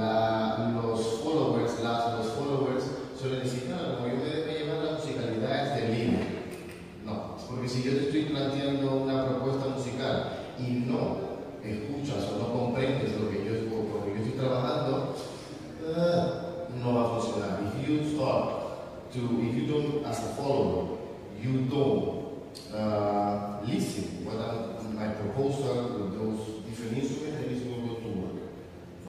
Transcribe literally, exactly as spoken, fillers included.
la, los followers, las, los followers solicitan a como yo me, me llaman la musicalidad es de líder. No, porque si yo te estoy planteando una propuesta musical y no escuchas o no comprendes lo que yo, lo que yo estoy trabajando, uh, no va a funcionar. If you start to, if you don't, as a follower, you don't